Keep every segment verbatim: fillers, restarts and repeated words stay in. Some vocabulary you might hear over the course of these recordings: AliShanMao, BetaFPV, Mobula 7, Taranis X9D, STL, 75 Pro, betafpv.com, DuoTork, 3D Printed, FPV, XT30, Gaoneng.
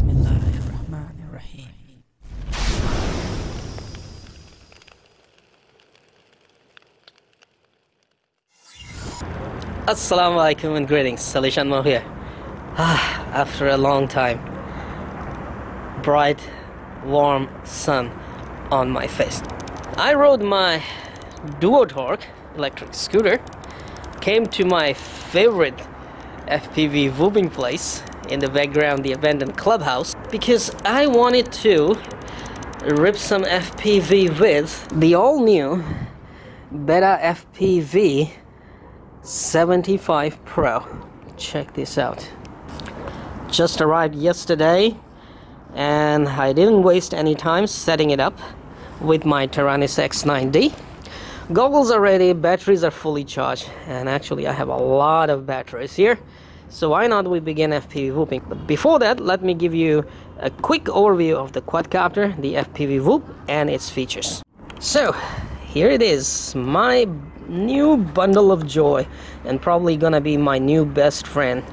Bismillahirrahmanirrahim. Assalamu alaikum and greetings. AliShanMao here. Ah, after a long time, bright, warm sun on my face. I rode my DuoTork electric scooter, came to my favorite F P V whooping place, in the background the abandoned clubhouse, because I wanted to rip some F P V with the all-new BetaFPV seventy-five Pro. Check this out. Just arrived yesterday and I didn't waste any time setting it up with my Taranis X nine D. Goggles are ready, batteries are fully charged, and actually I have a lot of batteries here. So why not we begin F P V whooping? But before that, let me give you a quick overview of the quadcopter, the F P V whoop, and its features. So here it is, my new bundle of joy, and probably gonna be my new best friend,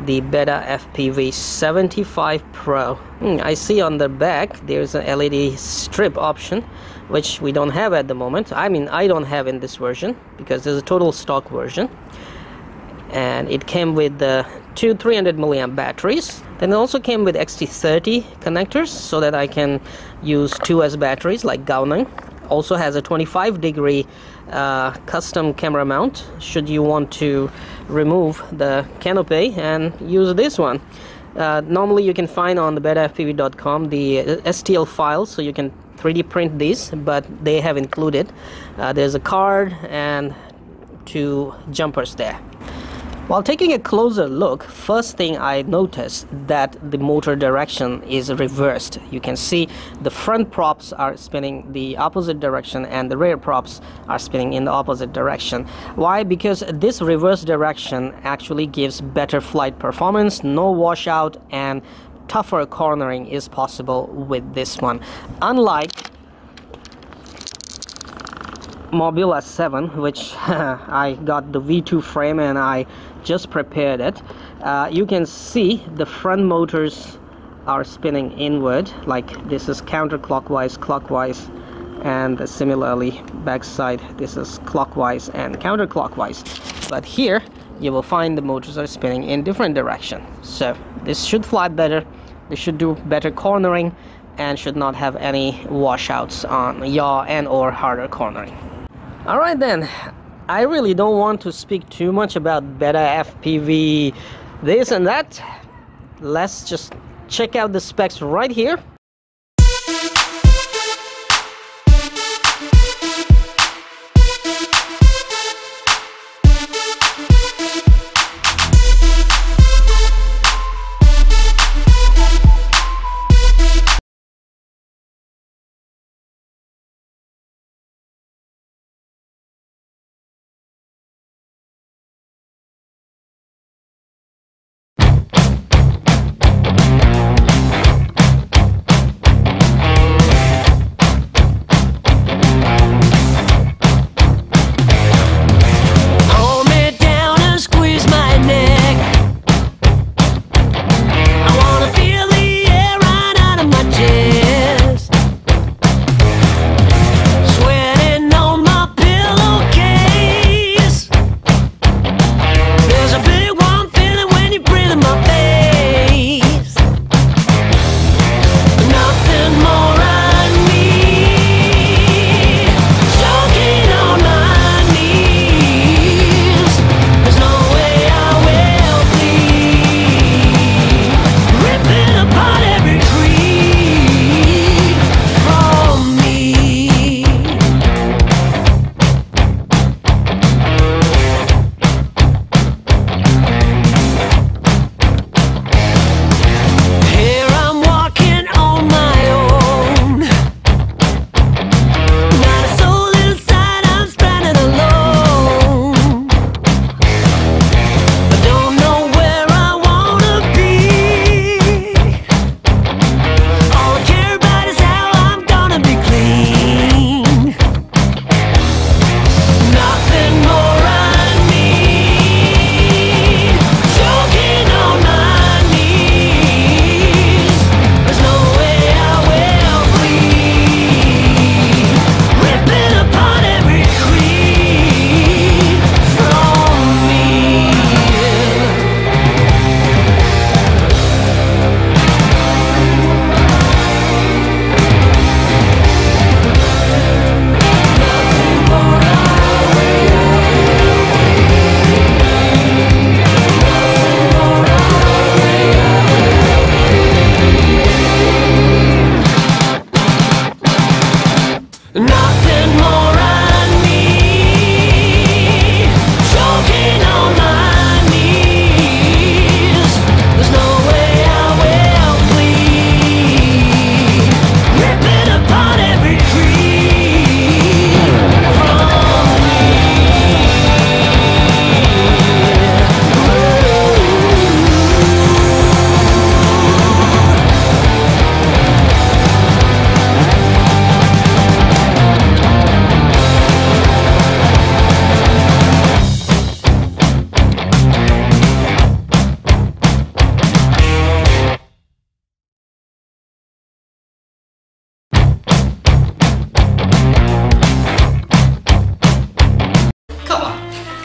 the BetaFPV seventy-five Pro. Mm, I see on the back there's an L E D strip option, which we don't have at the moment. I mean, I don't have in this version, because there's a total stock version. And it came with the two three hundred milliamp batteries. Then it also came with X T thirty connectors so that I can use two S batteries like Gaoneng. Also has a twenty-five degree uh, custom camera mount should you want to remove the canopy and use this one. Uh, normally you can find on the beta F P V dot com the S T L files, so you can three D print these, but they have included. Uh, there's a card and two jumpers there. While taking a closer look, first thing I noticed that the motor direction is reversed. You can see the front props are spinning the opposite direction and the rear props are spinning in the opposite direction. Why? Because this reverse direction actually gives better flight performance, no washout, and tougher cornering is possible with this one. Unlike Mobula seven, which I got the V two frame and I just prepared it, uh, you can see the front motors are spinning inward, like this is counterclockwise, clockwise, and similarly backside this is clockwise and counterclockwise, but here you will find the motors are spinning in different direction. So this should fly better, this should do better cornering, and should not have any washouts on yaw and or harder cornering. Alright then, I really don't want to speak too much about BetaFPV this and that. Let's just check out the specs right here.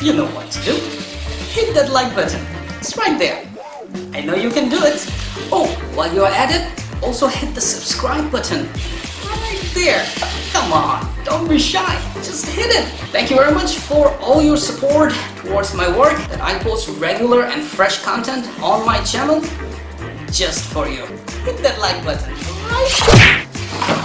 You know what to do. Hit that like button. It's right there. I know you can do it. Oh, while you're at it, also hit the subscribe button. Right there. Come on, don't be shy. Just hit it. Thank you very much for all your support towards my work that I post regular and fresh content on my channel just for you. Hit that like button. Right?